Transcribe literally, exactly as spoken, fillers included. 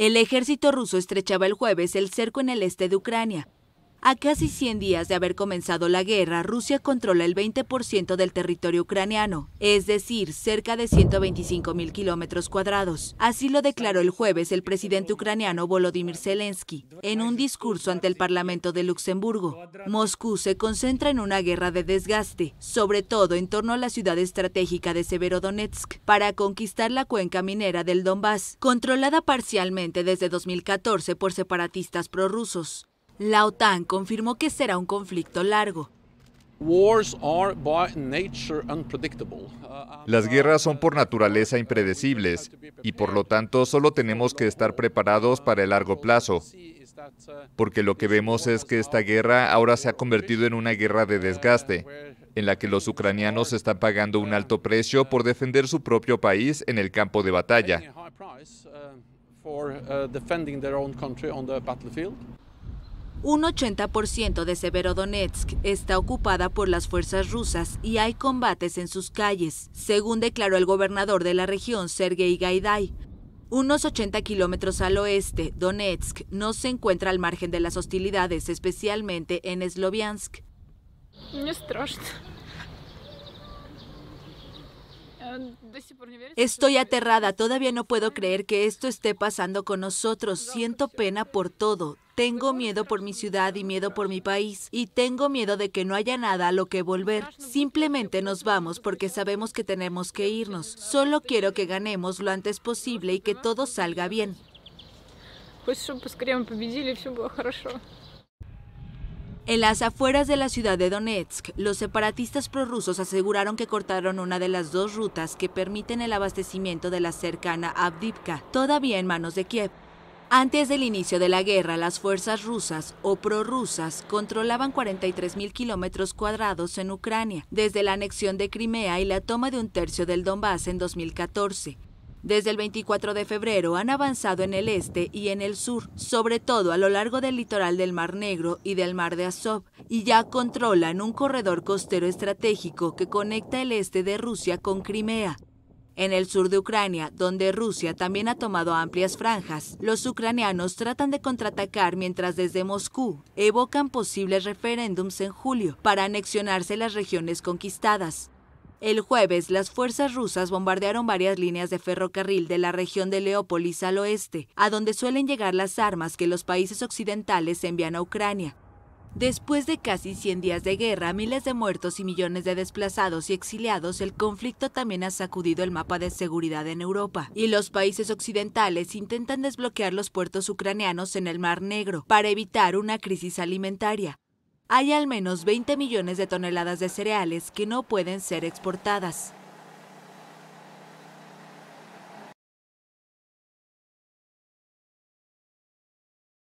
El ejército ruso estrechaba el jueves el cerco en el este de Ucrania. A casi cien días de haber comenzado la guerra, Rusia controla el veinte por ciento del territorio ucraniano, es decir, cerca de ciento veinticinco mil kilómetros cuadrados. Así lo declaró el jueves el presidente ucraniano Volodymyr Zelensky en un discurso ante el Parlamento de Luxemburgo. Moscú se concentra en una guerra de desgaste, sobre todo en torno a la ciudad estratégica de Severodonetsk, para conquistar la cuenca minera del Donbass, controlada parcialmente desde dos mil catorce por separatistas prorrusos. La OTAN confirmó que será un conflicto largo. Las guerras son por naturaleza impredecibles y por lo tanto solo tenemos que estar preparados para el largo plazo, porque lo que vemos es que esta guerra ahora se ha convertido en una guerra de desgaste, en la que los ucranianos están pagando un alto precio por defender su propio país en el campo de batalla. Un ochenta por ciento de Severodonetsk está ocupada por las fuerzas rusas y hay combates en sus calles, según declaró el gobernador de la región, Sergei Gaidai. Unos ochenta kilómetros al oeste, Donetsk no se encuentra al margen de las hostilidades, especialmente en Sloviask. Estoy aterrada, todavía no puedo creer que esto esté pasando con nosotros. Siento pena por todo. Tengo miedo por mi ciudad y miedo por mi país, y tengo miedo de que no haya nada a lo que volver. Simplemente nos vamos porque sabemos que tenemos que irnos. Solo quiero que ganemos lo antes posible y que todo salga bien. En las afueras de la ciudad de Donetsk, los separatistas prorrusos aseguraron que cortaron una de las dos rutas que permiten el abastecimiento de la cercana Avdiivka, todavía en manos de Kiev. Antes del inicio de la guerra, las fuerzas rusas o prorrusas controlaban cuarenta y tres mil kilómetros cuadrados en Ucrania, desde la anexión de Crimea y la toma de un tercio del Donbass en dos mil catorce. Desde el veinticuatro de febrero han avanzado en el este y en el sur, sobre todo a lo largo del litoral del Mar Negro y del Mar de Azov, y ya controlan un corredor costero estratégico que conecta el este de Rusia con Crimea. En el sur de Ucrania, donde Rusia también ha tomado amplias franjas, los ucranianos tratan de contraatacar mientras desde Moscú evocan posibles referéndums en julio para anexionarse las regiones conquistadas. El jueves, las fuerzas rusas bombardearon varias líneas de ferrocarril de la región de Leópolis al oeste, a donde suelen llegar las armas que los países occidentales envían a Ucrania. Después de casi cien días de guerra, miles de muertos y millones de desplazados y exiliados, el conflicto también ha sacudido el mapa de seguridad en Europa, y los países occidentales intentan desbloquear los puertos ucranianos en el Mar Negro para evitar una crisis alimentaria. Hay al menos veinte millones de toneladas de cereales que no pueden ser exportadas.